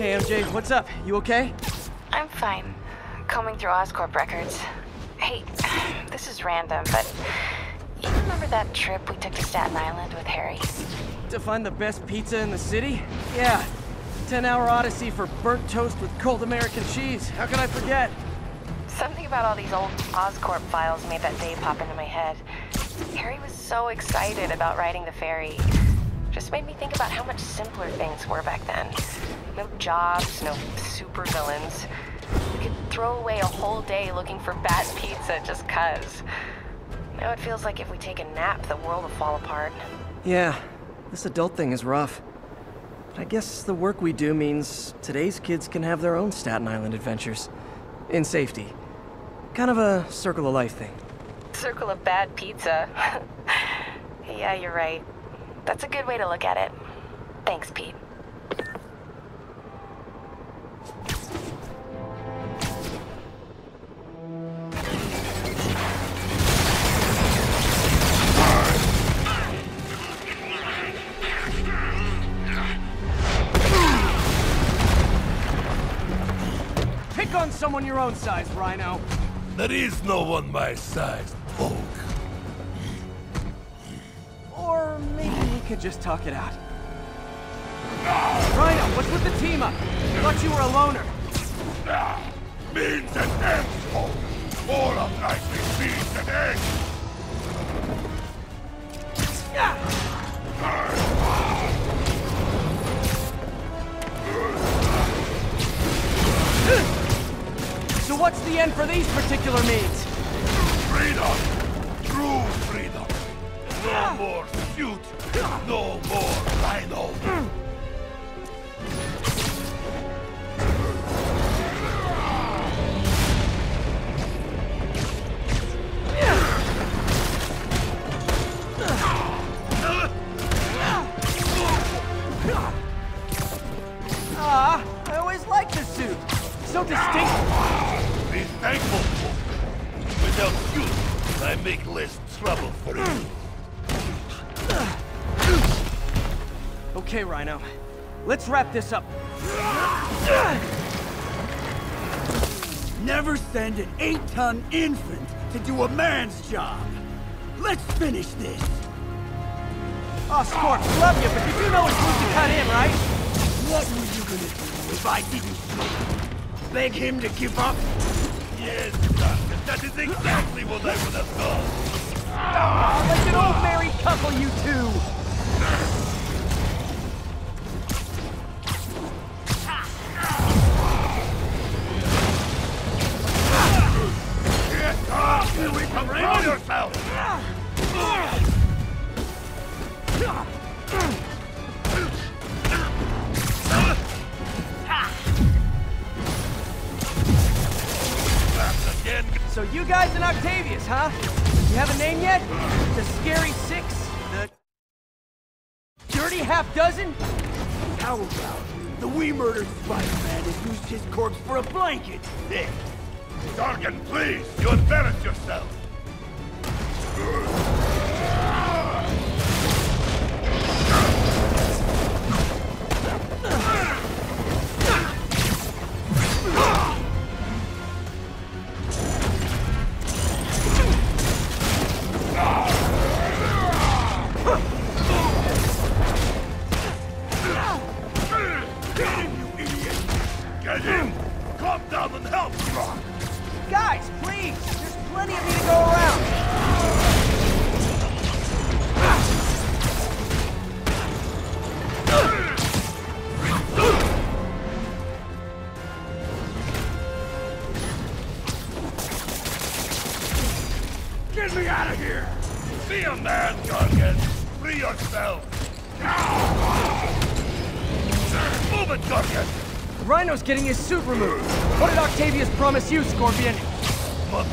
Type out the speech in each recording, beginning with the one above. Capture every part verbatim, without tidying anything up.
Hey, M J, what's up? You okay? I'm fine. Combing through Oscorp records. Hey, this is random, but you remember that trip we took to Staten Island with Harry? To find the best pizza in the city? Yeah. ten hour odyssey for burnt toast with cold American cheese. How can I forget? Something about all these old Oscorp files made that day pop into my head. Harry was so excited about riding the ferry. Just made me think about how much simpler things were back then. No jobs, no super villains. We could throw away a whole day looking for bad pizza just cuz. Now it feels like if we take a nap, the world will fall apart. Yeah, this adult thing is rough. But I guess the work we do means today's kids can have their own Staten Island adventures. In safety. Kind of a circle of life thing. Circle of bad pizza. Yeah, you're right. That's a good way to look at it. Thanks, Pete. Pick on someone your own size, Rhino. There is no one my size, Hulk. Or maybe we could just talk it out. No. Rhino, what's with the team up? Thought you were a loner. No. Beans and eggs, Hulk. More of likely beans and eggs. Ah. So what's the end for these particular means? Freedom! True freedom! No more suit! No more Rhino! Ah, I always liked the suit! So distinct! Be thankful, Hulk. Without you, I make less trouble for you. Okay, Rhino. Let's wrap this up. Never send an eight-ton infant to do a man's job. Let's finish this. Oh, Scorp, love you, but you do know it's supposed to cut in, right? What were you gonna do if I didn't sleep? Beg him to give up? Yes, Doctor. That is exactly what I would have done. Oh, like an old married couple, you two. Get off! You will control yourself! So you guys and Octavius, huh? You have a name yet? The Scary Six? The Dirty Half Dozen? How about the we murdered Spider-Man and used his corpse for a blanket? Dick! Darkin, please! You embarrass yourself! Getting his suit removed. What did Octavius promise you, Scorpion? Mother,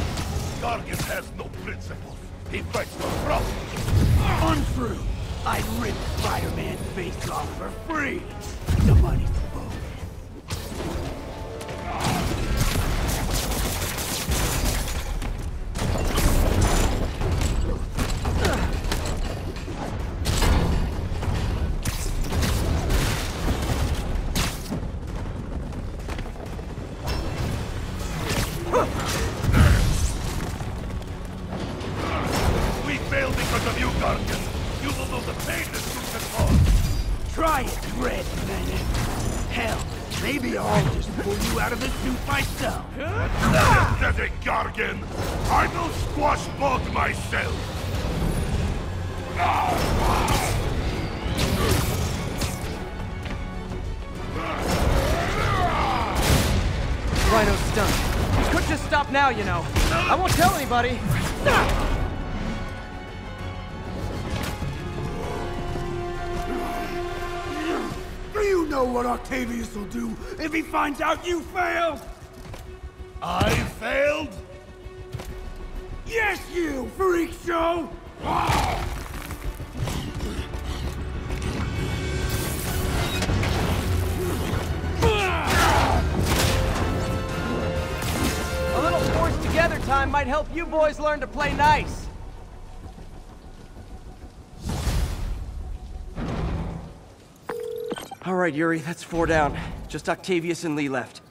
Gargus has no principles. He fights for profit. Untrue. I'd rip Spider-Man's face off for free. The money's front of you, Guardian. You will know the pain that you can cause. Try it, Red Menace. Hell, maybe I'll just pull you out of this new myself. That's pathetic, Guardian. I will squash both myself. Rhino's stunned. We could just stop now, you know. I won't tell anybody. Do you know what Octavius will do if he finds out you failed? I failed? Yes, you freak show! Together time might help you boys learn to play nice. All right, Yuri, that's four down. Just Octavius and Lee left.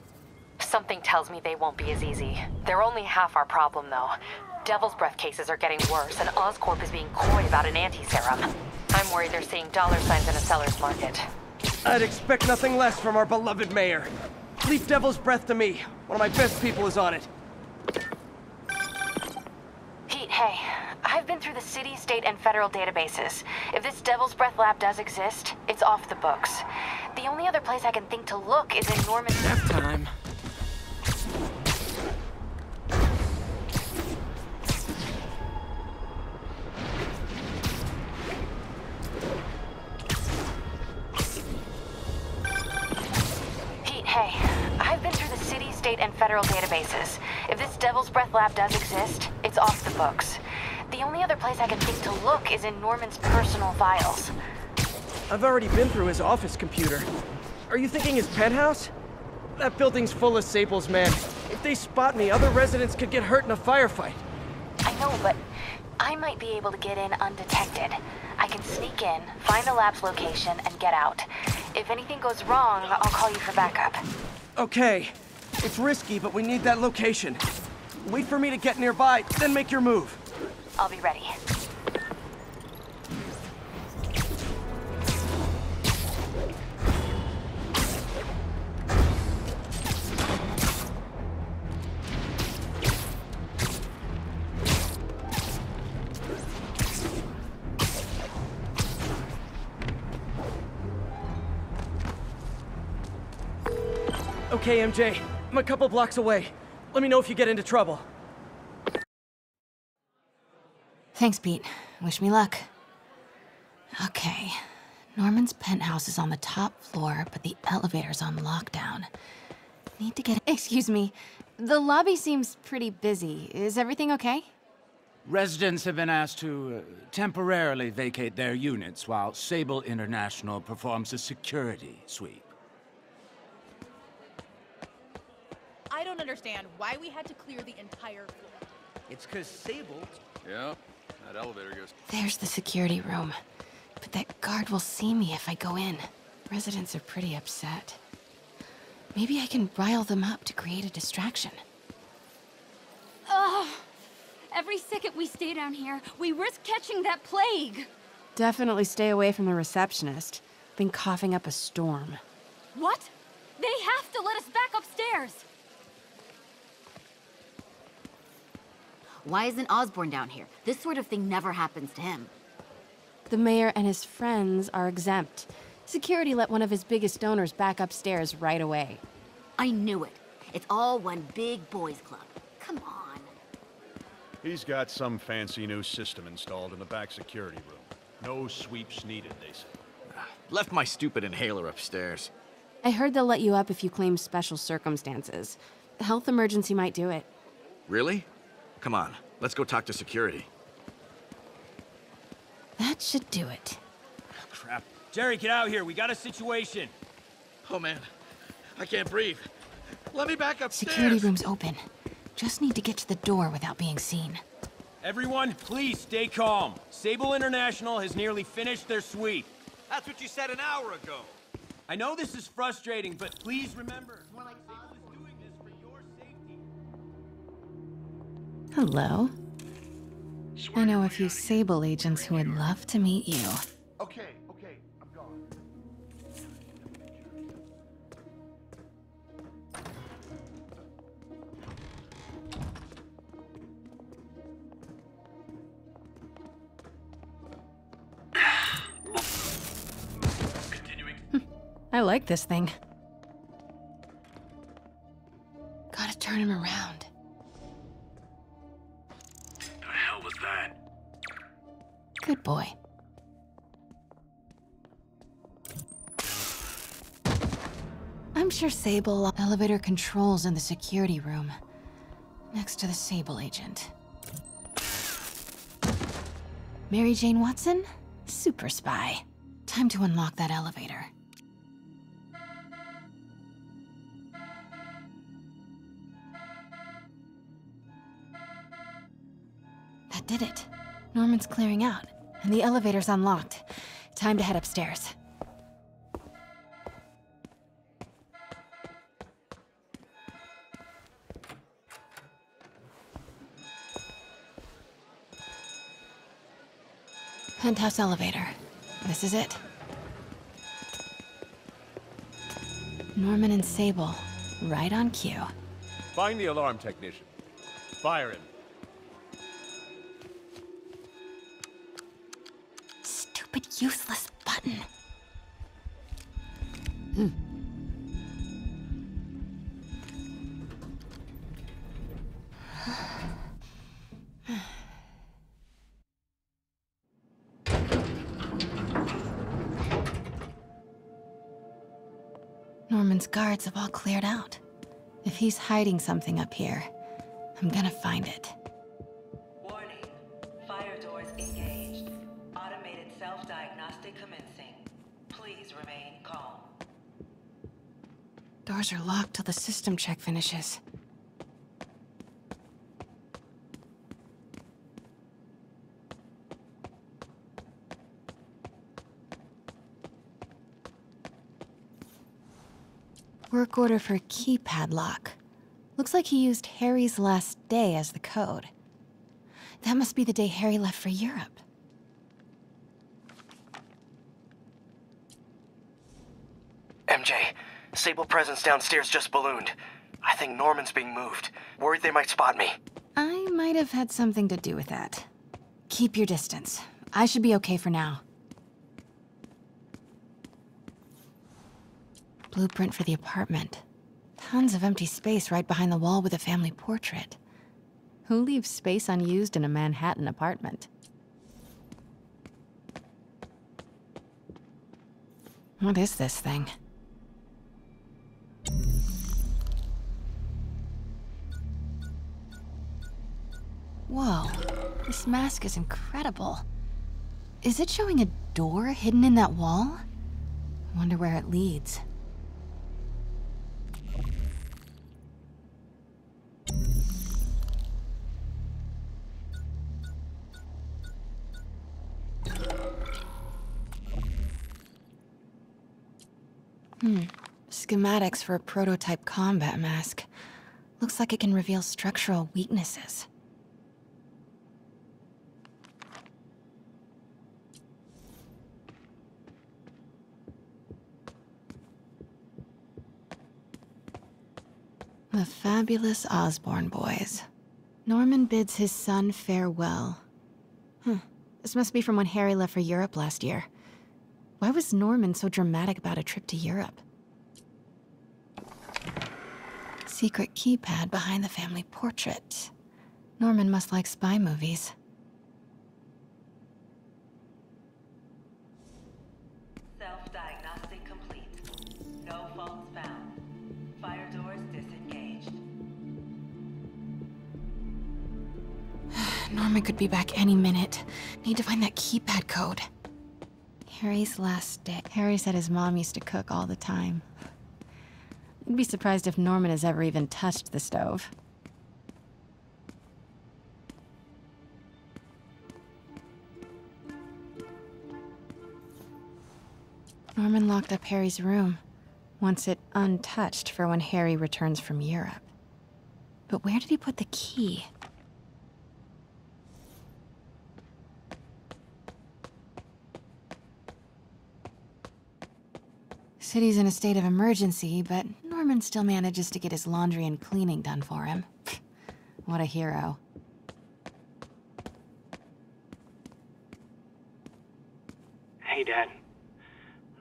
Something tells me they won't be as easy. They're only half our problem, though. Devil's Breath cases are getting worse, and Oscorp is being coy about an anti-serum. I'm worried they're seeing dollar signs in a seller's market. I'd expect nothing less from our beloved mayor. Leave Devil's Breath to me. One of my best people is on it. Hey, I've been through the city, state, and federal databases. If this Devil's Breath lab does exist, it's off the books. The only other place I can think to look is in Norman... Nap time. Pete, hey, I've been through the city, state, and federal databases. If this Devil's Breath lab does exist, it's off the books. The only other place I can think to look is in Norman's personal files. I've already been through his office computer. Are you thinking his penthouse? That building's full of Sable's men. If they spot me, other residents could get hurt in a firefight. I know, but I might be able to get in undetected. I can sneak in, find the lab's location, and get out. If anything goes wrong, I'll call you for backup. Okay. It's risky, but we need that location. Wait for me to get nearby, then make your move. I'll be ready. Okay, M J. I'm a couple blocks away. Let me know if you get into trouble. Thanks, Pete. Wish me luck. Okay. Norman's penthouse is on the top floor, but the elevator's on lockdown. Need to get... Excuse me. The lobby seems pretty busy. Is everything okay? Residents have been asked to uh, temporarily vacate their units while Sable International performs a security sweep. I don't understand why we had to clear the entire floor. It's because Sable... Yeah, that elevator goes... There's the security room. But that guard will see me if I go in. Residents are pretty upset. Maybe I can rile them up to create a distraction. Ugh! Every second we stay down here, we risk catching that plague! Definitely stay away from the receptionist. Been coughing up a storm. What? They have to let us back upstairs! Why isn't Osborn down here? This sort of thing never happens to him. The mayor and his friends are exempt. Security let one of his biggest donors back upstairs right away. I knew it. It's all one big boys' club. Come on. He's got some fancy new system installed in the back security room. No sweeps needed, they said. Left my stupid inhaler upstairs. I heard they'll let you up if you claim special circumstances. A health emergency might do it. Really? Come on, let's go talk to security. That should do it. Oh, crap. Jerry, get out here. We got a situation. Oh, man. I can't breathe. Let me back upstairs. Security room's open. Just need to get to the door without being seen. Everyone, please stay calm. Sable International has nearly finished their sweep. That's what you said an hour ago. I know this is frustrating, but please remember... More like Hello. I know a few Sable agents who would love to meet you. Okay, okay, I'm gone. Continuing. I like this thing. Gotta turn him around. Good boy. I'm sure Sable elevator controls in the security room, next to the Sable agent. Mary Jane Watson, super spy. Time to unlock that elevator. That did it. Norman's clearing out. And the elevator's unlocked. Time to head upstairs. Penthouse elevator. This is it. Norman and Sable, right on cue. Find the alarm technician. Fire him. Useless button. Mm. Norman's guards have all cleared out. If he's hiding something up here, I'm gonna find it. Doors are locked till the system check finishes. Work order for keypad lock. Looks like he used Harry's last day as the code. That must be the day Harry left for Europe. M J. Sable presence downstairs just ballooned. I think Norman's being moved. Worried they might spot me. I might have had something to do with that. Keep your distance. I should be okay for now. Blueprint for the apartment. Tons of empty space right behind the wall with a family portrait. Who leaves space unused in a Manhattan apartment? What is this thing? Whoa, this mask is incredible. Is it showing a door hidden in that wall? I wonder where it leads. Hmm, schematics for a prototype combat mask. Looks like it can reveal structural weaknesses. The fabulous Osborn boys. Norman bids his son farewell. Huh. This must be from when Harry left for Europe last year. Why was Norman so dramatic about a trip to Europe? Secret keypad behind the family portrait. Norman must like spy movies. Self-diagnostic complete. No faults found. Fire doors disengaged. Norman could be back any minute. Need to find that keypad code. Harry's last day. Harry said his mom used to cook all the time. I'd be surprised if Norman has ever even touched the stove. Norman locked up Harry's room. Wants it untouched for when Harry returns from Europe. But where did he put the key? City's in a state of emergency, but Norman still manages to get his laundry and cleaning done for him. What a hero. Hey, Dad.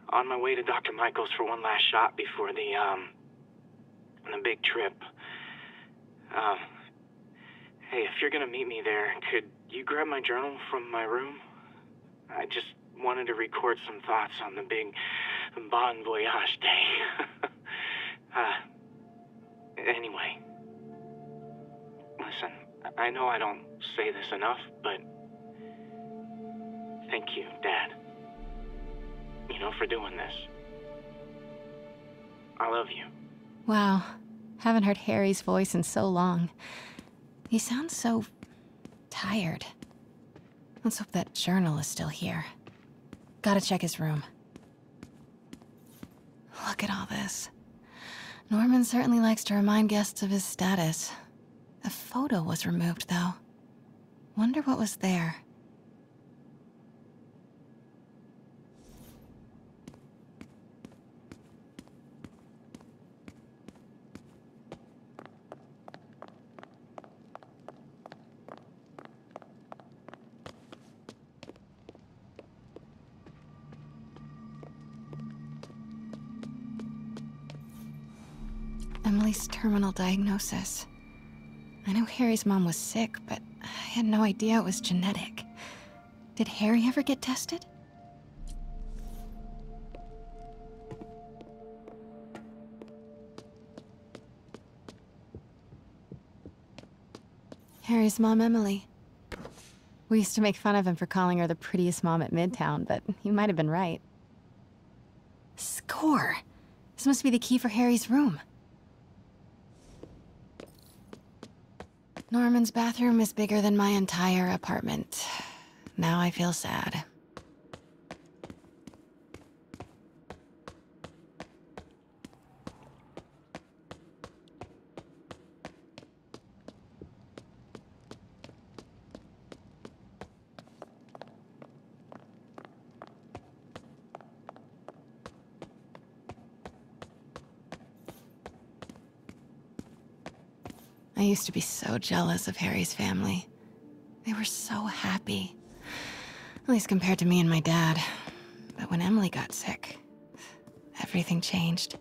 On my way to Doctor Michaels for one last shot before the, um, the big trip. Um, hey, if you're gonna meet me there, could you grab my journal from my room? I just wanted to record some thoughts on the big bon voyage day. uh, anyway, listen, I know I don't say this enough, but thank you, Dad. You know, for doing this. I love you. Wow. Haven't heard Harry's voice in so long. He sounds so tired. Let's hope that journal is still here. Gotta check his room. Look at all this. Norman certainly likes to remind guests of his status. A photo was removed, though. Wonder what was there. Emily's terminal diagnosis. I know Harry's mom was sick, but I had no idea it was genetic. Did Harry ever get tested? Harry's mom, Emily. We used to make fun of him for calling her the prettiest mom at Midtown, but he might have been right. Score! This must be the key for Harry's room. Norman's bathroom is bigger than my entire apartment. Now I feel sad. I used to be so jealous of Harry's family. They were so happy. At least compared to me and my dad. But when Emily got sick, everything changed.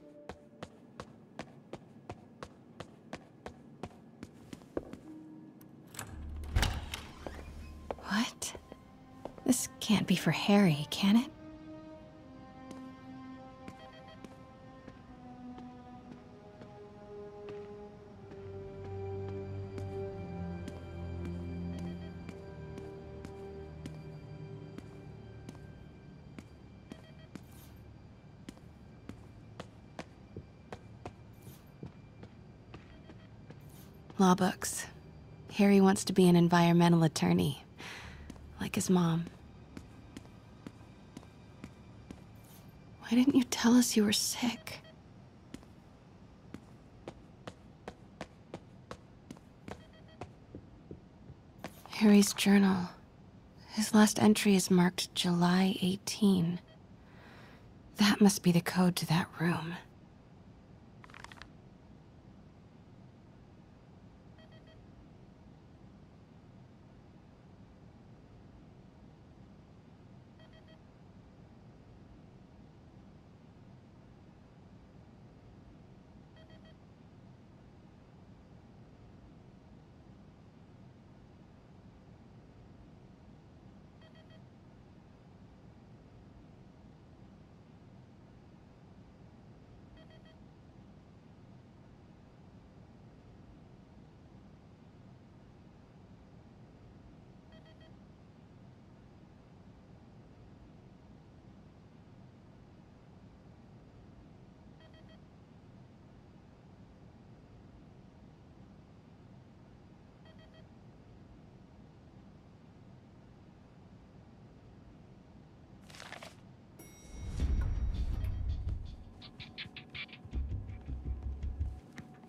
What? This can't be for Harry, can it? Law books. Harry wants to be an environmental attorney, like his mom. Why didn't you tell us you were sick? Harry's journal. His last entry is marked July eighteenth. That must be the code to that room.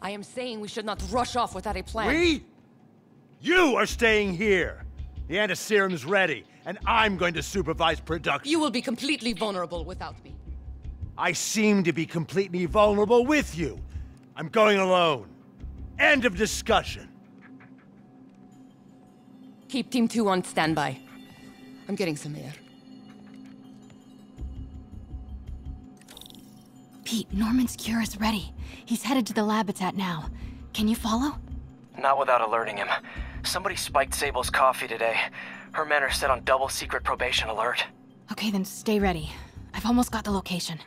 I am saying we should not rush off without a plan. We? You are staying here. The antiserum's ready, and I'm going to supervise production. You will be completely vulnerable without me. I seem to be completely vulnerable with you. I'm going alone. End of discussion. Keep Team two on standby. I'm getting some air. Pete, Norman's cure is ready. He's headed to the lab it's at now. Can you follow? Not without alerting him. Somebody spiked Sable's coffee today. Her men are set on double secret probation alert. Okay, then stay ready. I've almost got the location.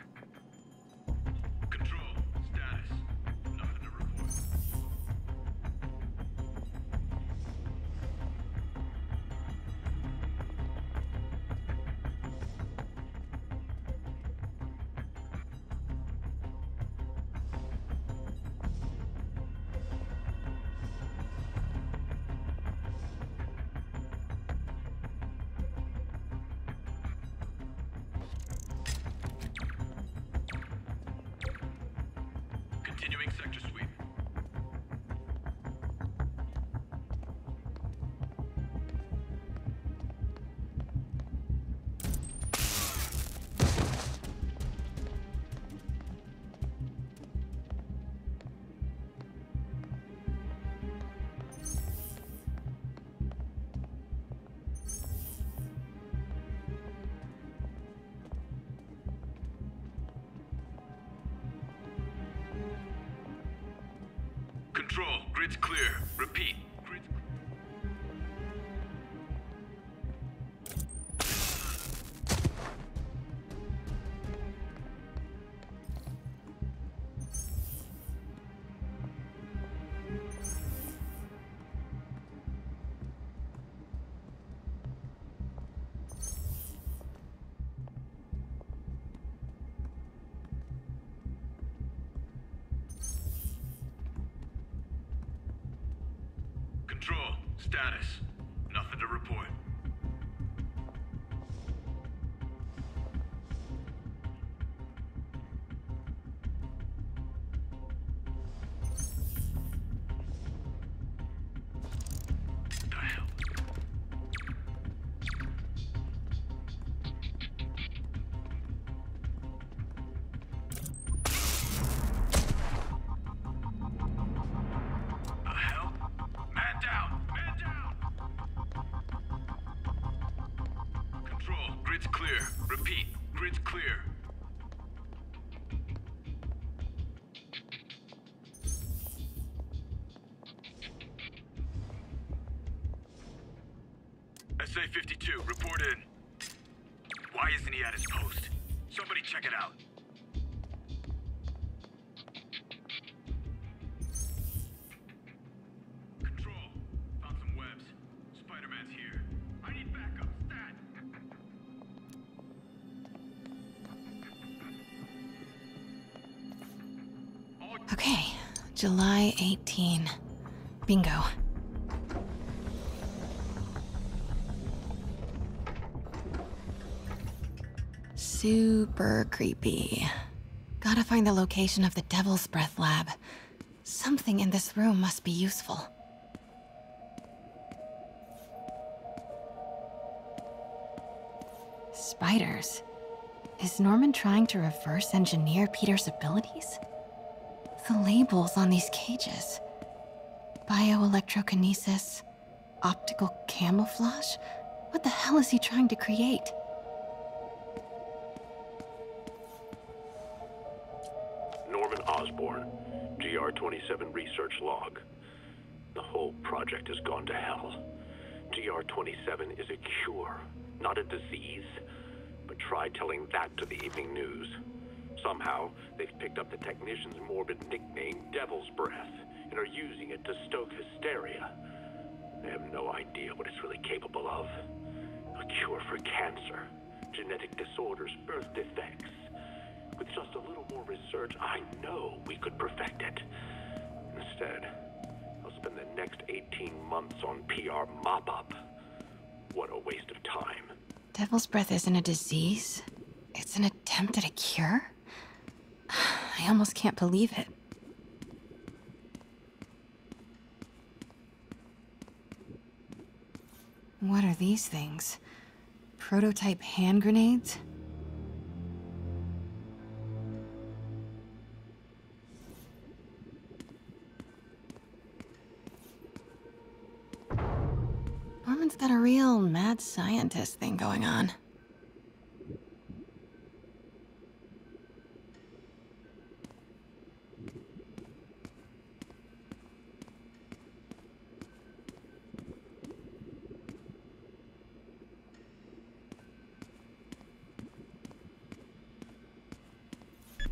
Control, status, nothing to report. Continuing sector sweep. Control, grid's clear. Repeat. Grid's clear. Control, status, nothing to report. Grid's clear. Repeat. Grid's clear. S A fifty-two, report in. Why isn't he at his post? Somebody check it out. Control. Found some webs. Spider-Man's here. I need backup. Stat! Okay, July eighteenth. Bingo. Super creepy. Gotta find the location of the Devil's Breath lab. Something in this room must be useful. Spiders. Is Norman trying to reverse engineer Peter's abilities? The labels on these cages. Bioelectrokinesis, optical camouflage? What the hell is he trying to create? Norman Osborn, G R twenty-seven research log. The whole project has gone to hell. G R twenty-seven is a cure, not a disease. But try telling that to the evening news. Somehow, they've picked up the technician's morbid nickname, Devil's Breath, and are using it to stoke hysteria. They have no idea what it's really capable of. A cure for cancer, genetic disorders, birth defects. With just a little more research, I know we could perfect it. Instead, I'll spend the next eighteen months on P R mop-up. What a waste of time. Devil's Breath isn't a disease? It's an attempt at a cure? I almost can't believe it. What are these things? Prototype hand grenades? got a real mad scientist thing going on.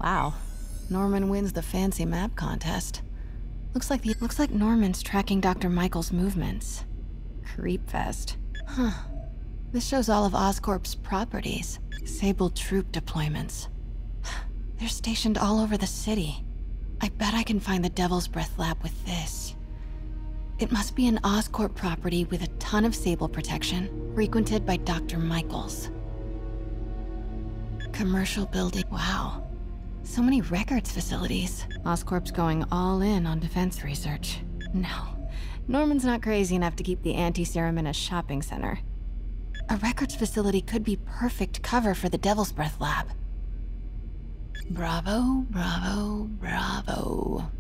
Wow, Norman wins the fancy map contest. Looks like the looks like Norman's tracking Doctor Michaels' movements. Creepfest. Huh. This shows all of Oscorp's properties. Sable troop deployments. They're stationed all over the city. I bet I can find the Devil's Breath lab with this. It must be an Oscorp property with a ton of Sable protection, frequented by Doctor Michaels. Commercial building. Wow. So many records facilities. Oscorp's going all in on defense research. No. Norman's not crazy enough to keep the anti-serum in a shopping center. A records facility could be perfect cover for the Devil's Breath lab. Bravo, bravo, bravo.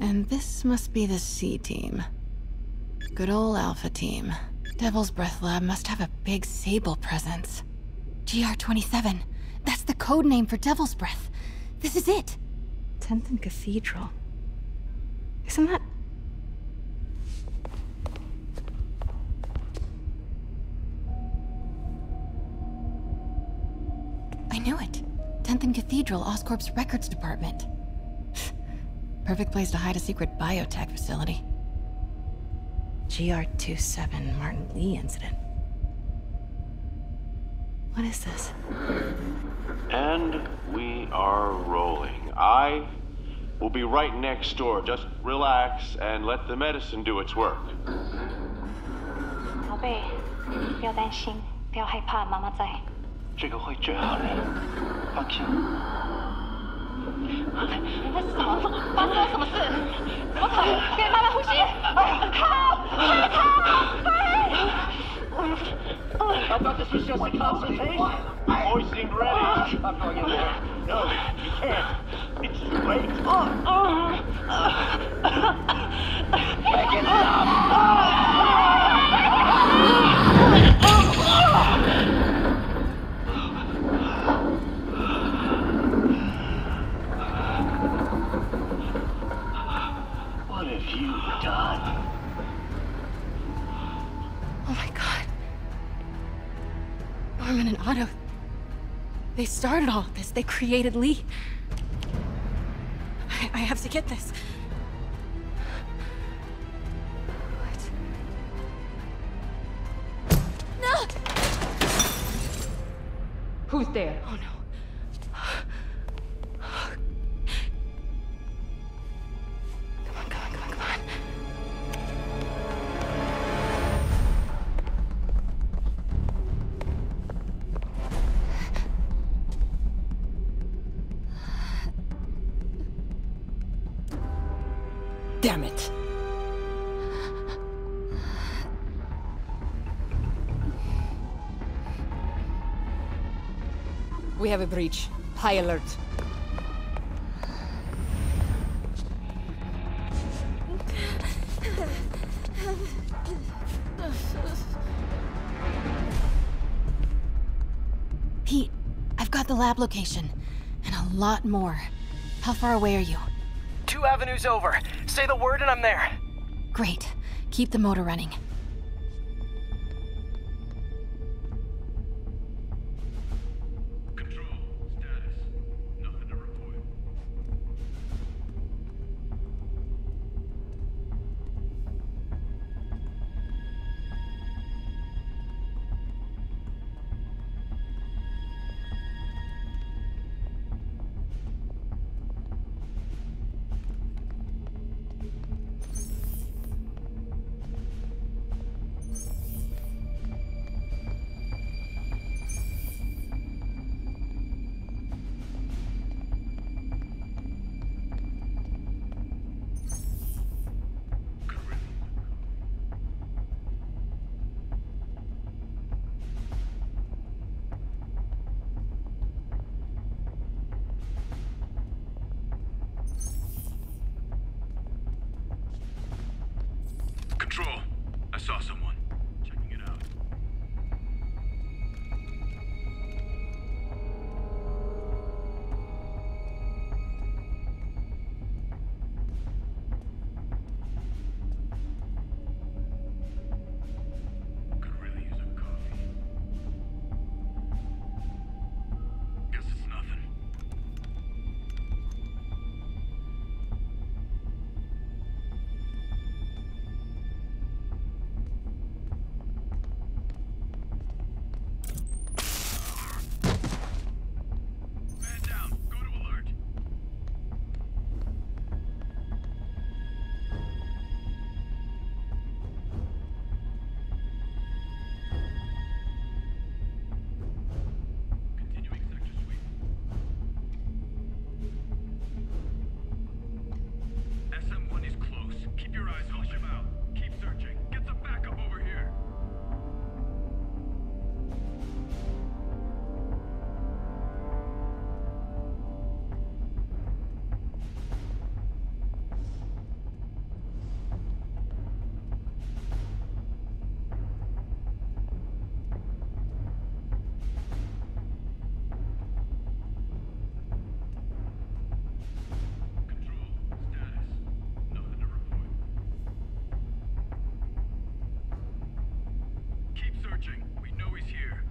And this must be the C team. Good old Alpha team. Devil's Breath lab must have a big Sable presence. G R twenty-seven, that's the code name for Devil's Breath. This is it. tenth and Cathedral. Isn't that... I knew it. tenth and Cathedral, Oscorp's records department. Perfect place to hide a secret biotech facility. G R twenty-seven Martin Lee incident. What is this? And we are rolling. I will be right next door. Just relax and let the medicine do its work. 宝贝，不要担心，不要害怕，妈妈在。 这个会治好你，放心。嫂子，发生了什么事？怎么可能？给妈妈呼吸！靠！靠！哎！About this is just a consultation. Hoisting ready. I'm going in there. No, you can't. It's too late. Make it stop. Oh my god. Norman and Otto. They started all of this. They created Lee. I, I have to get this. What? No! Who's there? Oh no. Damn it. We have a breach. High alert. Pete, I've got the lab location. And a lot more. How far away are you? Two avenues over. Say the word and I'm there. Great. Keep the motor running. Control, status. Nothing to report. searching. We know he's here.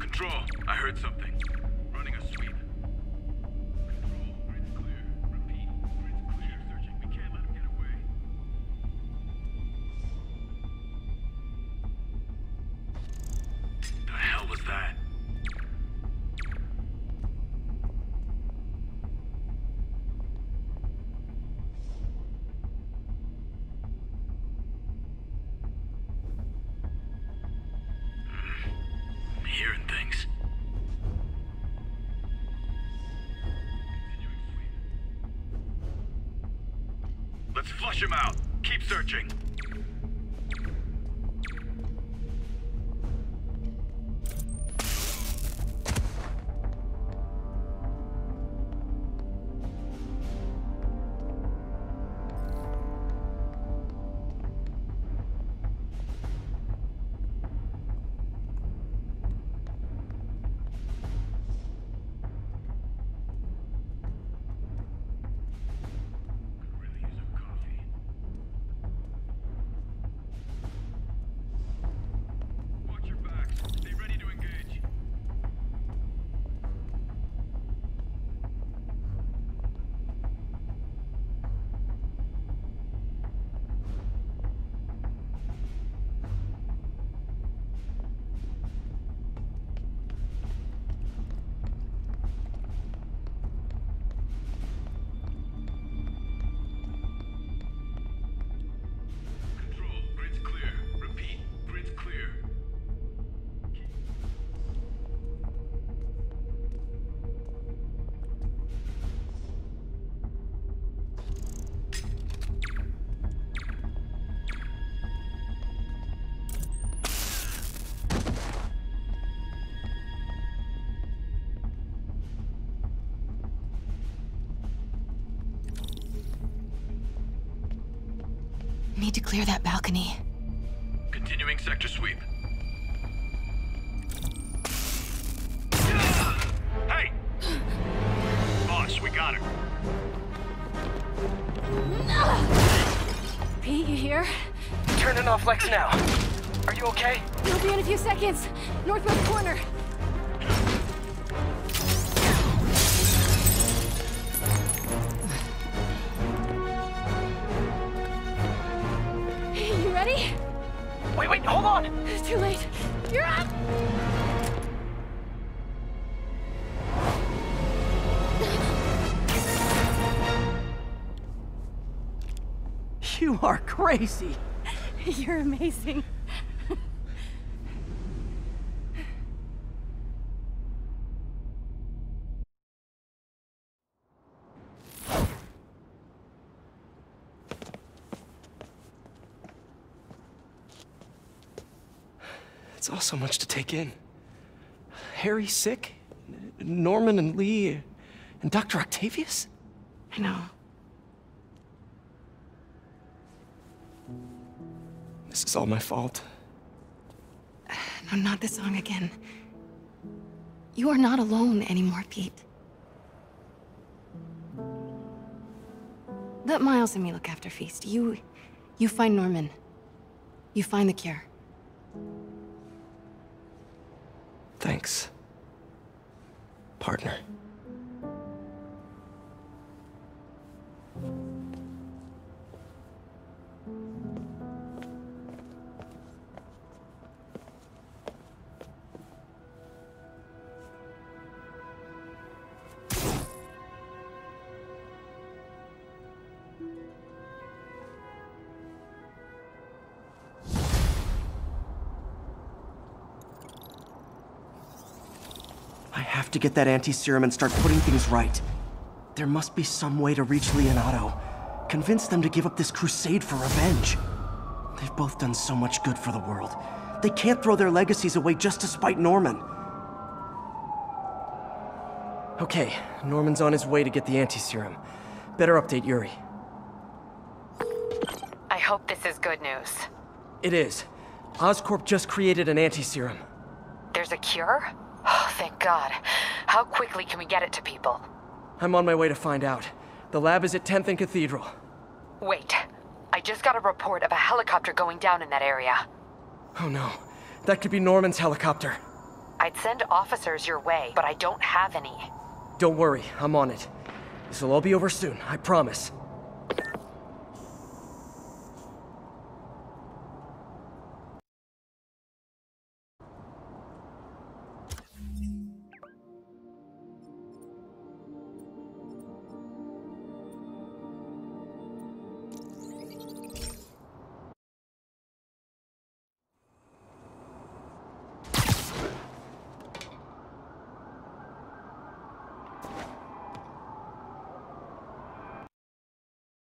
Control, I heard something. Running a sweep. Control, grid's clear. Repeat, grid's clear. Searching, we can't let him get away. The hell was that? Flush him out. Keep searching. Need to clear that balcony. Continuing sector sweep. Hey! Boss, we got her. Pete, you here? Turning off Lex now. Are you okay? We'll be in a few seconds. Northwest corner. Too late. You're up! You are crazy. You're amazing. It's all so much to take in. Harry sick, Norman and Lee, and Doctor Octavius? I know. This is all my fault. No, not the song again. You are not alone anymore, Pete. Let Miles and me look after Feast. You... you find Norman. You find the cure. Thanks, partner. To get that anti-serum and start putting things right. There must be some way to reach Lee and Otto. Convince them to give up this crusade for revenge. They've both done so much good for the world. They can't throw their legacies away just to spite Norman. Okay, Norman's on his way to get the anti-serum. Better update Yuri. I hope this is good news. It is. Oscorp just created an anti-serum. There's a cure? Oh, thank God. How quickly can we get it to people? I'm on my way to find out. The lab is at tenth and Cathedral. Wait. I just got a report of a helicopter going down in that area. Oh no. That could be Norman's helicopter. I'd send officers your way, but I don't have any. Don't worry. I'm on it. This will all be over soon. I promise.